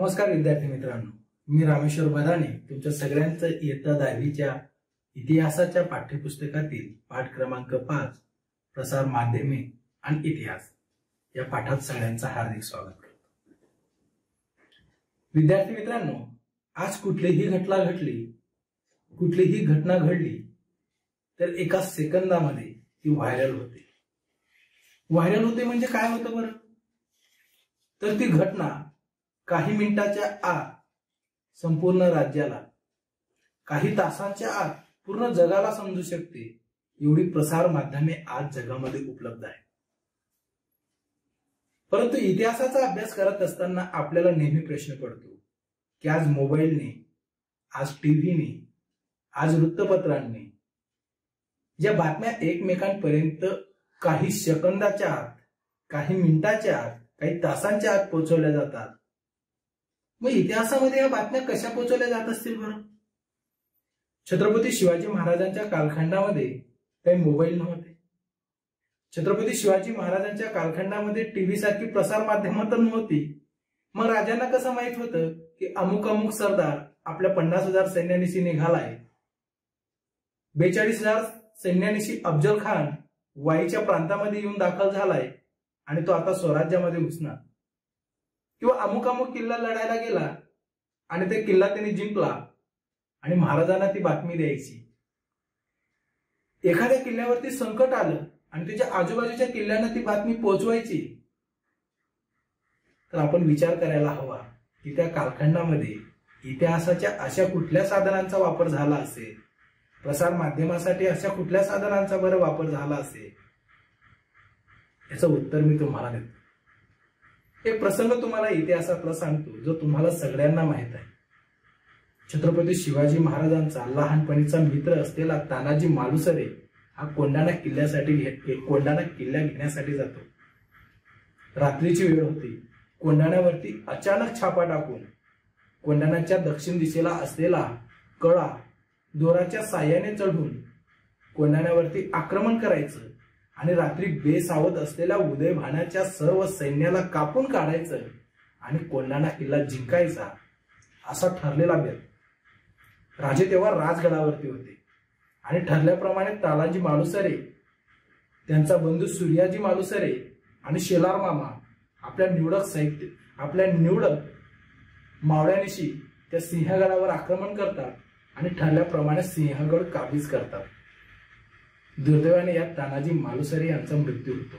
नमस्कार विद्यार्थी मित्रांनो, मी रामेश्वर बदाने तुमच्या सगळ्यांचं इयत्ता 10वीच्या इतिहासाच्या पाठ्यपुस्तकातील पाठ क्रमांक 5 प्रसार माध्यमे आणि इतिहास या पाठात सगळ्यांचं हार्दिक स्वागत करतो। विद्यार्थी मित्रांनो, आज कुठलीही घटना घडली तर एका सेकंदामध्ये ती व्हायरल होते म्हणजे काय होतं बरं? तर ती घटना काही मिनिटाच्या आत संपूर्ण राज्याला, काही तासांच्या आत पूर्ण जगाला समजू शकते एवढी प्रसार माध्यमे आज जगामध्ये उपलब्ध आहे। परंतु इतिहासाचा अभ्यास करत असताना आपल्याला नेहमी प्रश्न पडतो की आज मोबाईलने, आज टीव्हीने, आज वृत्तपत्रांनी ज्या बातम्या एकमेकांपर्यंत काही सेकंदाच्या आत, काही मिनिटाच्या आत, काही तासांच्या आत पोहोचवल्या जातात, मग इतिहासामध्ये या बातम्या कशा पोहोचवल्या जात असतील बरं? छत्रपती शिवाजी महाराजांच्या कालखंडामध्ये काही मोबाईल नव्हते, छत्रपती शिवाजी महाराजांच्या कालखंडामध्ये टीव्ही सारखी प्रसार माध्यमं तर नव्हती, मग राजांना कसं माहित होतं की अमुक सरदार आपल्या 50,000 सैन्यानिशी निघालाय, 42,000 सैन्यानिशी अफजल खान वाईच्या प्रांतामध्ये येऊन दाखल झालाय आणि तो आता स्वराज्यामध्ये घुसणार, किंवा अमुक किल्ला लढायला गेला आणि ते किल्ला त्यांनी जिंकला आणि महाराजांना ती बातमी द्यायची। एखाद्या किल्ल्यावरती संकट आलं आणि त्याच्या आजूबाजूच्या किल्ल्यांना ती बातमी पोहोचवायची। तर आपण विचार करायला हवा की त्या कालखंडामध्ये इतिहासाच्या अशा कुठल्या साधनांचा वापर झाला असेल, प्रसार माध्यमासाठी अशा कुठल्या साधनांचा बरं वापर झाला असेल? याचं उत्तर मी तुम्हाला देतो। एक प्रसंग तुम्हाला इतिहासातला सांगतो जो तुम्हाला सगळ्यांना माहित आहे। छत्रपती शिवाजी महाराजांचा लहानपणीचा मित्र असलेला तानाजी मालुसरे हा कोंडाणा किल्ला घेण्यासाठी जातो। रात्रीची वेळ होती। कोंडाण्यावरती अचानक छापा टाकून कोंडाण्याच्या दक्षिण दिशेला असलेला कडा दोराच्या साह्याने चढून कोंडाण्यावरती आक्रमण करायचं आणि रात्री बेसावत असलेल्या उदय भाण्याच्या सर्व सैन्याला कापून काढायचं आणि कोंडाणा किल्ला जिंकायचा असा ठरलेला बेत। राजे तेव्हा राजगडावरती होते आणि ठरल्याप्रमाणे तानाजी मालुसरे, त्यांचा बंधू सूर्याजी मालुसरे आणि शेलार मामा आपल्या निवडक मावळ्यानिशी त्या सिंहगडावर आक्रमण करतात आणि ठरल्याप्रमाणे सिंहगड काबीज करतात। दुर्दैवाने यात तानाजी मालुसरे यांचा मृत्यू होतो।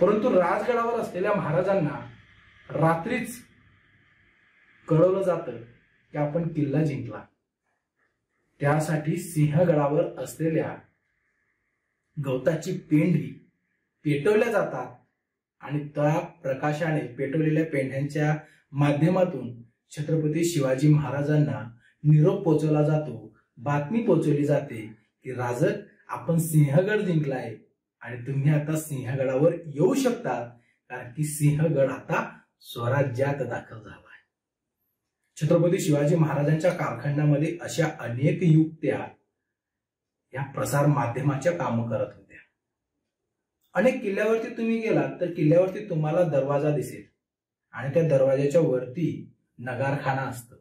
परंतु राजगडावर असलेल्या महाराजांना रात्रीच कळवलं जातं की आपण किल्ला जिंकला। त्यासाठी सिंहगडावर असलेल्या गवताची पेंढी पेटवल्या जातात आणि त्या प्रकाशाने, पेटवलेल्या पेंढ्यांच्या माध्यमातून छत्रपती शिवाजी महाराजांना निरोप पोहोचवला जातो, बातमी पोहोचवली जाते की राजन आपण सिंहगड जिंकलाय आणि तुम्ही आता सिंहगडावर येऊ शकता, कारण की सिंहगड आता स्वराज्यात दाखल झाला आहे। छत्रपती शिवाजी महाराजांच्या कालखंडामध्ये अशा अनेक युक्त्या या प्रसार माध्यमाच्या काम करत होत्या। अनेक किल्ल्यावरती तुम्ही गेलात तर किल्ल्यावरती तुम्हाला दरवाजा दिसेल आणि त्या दरवाजाच्या वरती नगारखाना असतं।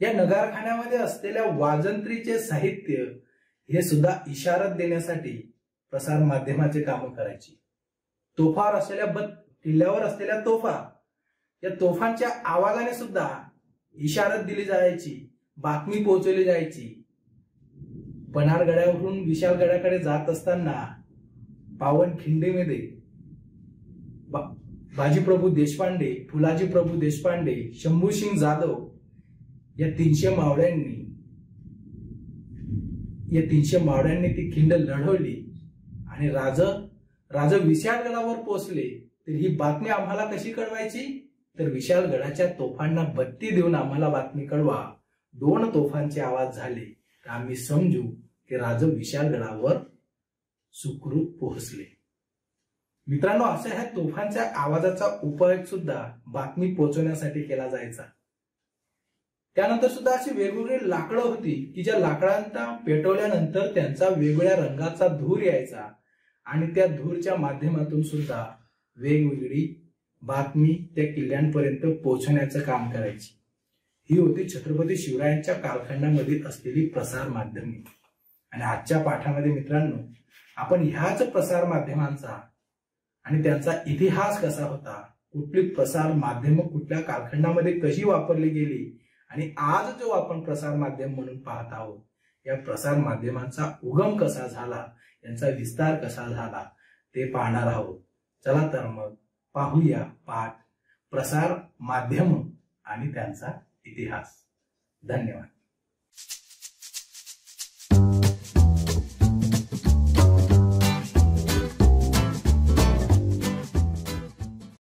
या नगारखान्यामध्ये असलेल्या वाजंत्रीचे साहित्य हे सुद्धा इशारत देण्यासाठी प्रसार माध्यमाचे काम करायची। तोफावर असलेल्या किल्ल्यावर असलेल्या तोफा, या तोफांच्या आवाजाने सुद्धा इशारत दिली जायची, बातमी पोहोचवली जायची। पन्हाळ गडावरून विशाळ गडाकडे जात असताना पावनखिंडीमध्ये बाजी प्रभु देशपांडे, फुलाजी प्रभु देशपांडे, शंभुसिंग जाधव या 300 मावळ्यांनी ती खिंड लढवली आणि राज विशाळगडावर पोहोचले। तर ही बातमी आम्हाला कशी कळवायची? तर विशाळगडाच्या तोफांना बत्ती देऊन आम्हाला बातमी कळवा। 2 तोफांचे आवाज झाले तर आम्ही समजू की राज विशाळगडावर सुखरूप पोहोचले। मित्रांनो, अशा ह्या तोफांच्या आवाजाचा उपयोग सुद्धा बातमी पोहोचवण्यासाठी केला जायचा। त्यानंतर सुद्धा अशी वेगवेगळी लाकडं होती की ज्या लाकडांना पेटवल्यानंतर त्यांचा वेगवेगळ्या रंगाचा धूर यायचा आणि त्या धूरच्या माध्यमातून सुद्धा वेगवेगळी बातमी त्या किल्ल्यांपर्यंत पोहोचवण्याचं काम करायची। ही होती छत्रपती शिवरायांच्या कालखंडामधील असलेली प्रसार माध्यमे। आणि आजच्या पाठामध्ये मित्रांनो आपण ह्याच प्रसार माध्यमांचा आणि त्यांचा इतिहास कसा होता, कुठली प्रसार माध्यम कुठल्या कालखंडामध्ये कशी वापरली गेली आणि आज जो आपण प्रसार माध्यम म्हणून पाहत आहोत या प्रसार माध्यमांचा उगम कसा झाला, यांचा विस्तार कसा झाला ते पाहणार आहोत। चला तर मग पाहूया पाठ प्रसार माध्यम आणि त्यांचा इतिहास। धन्यवाद।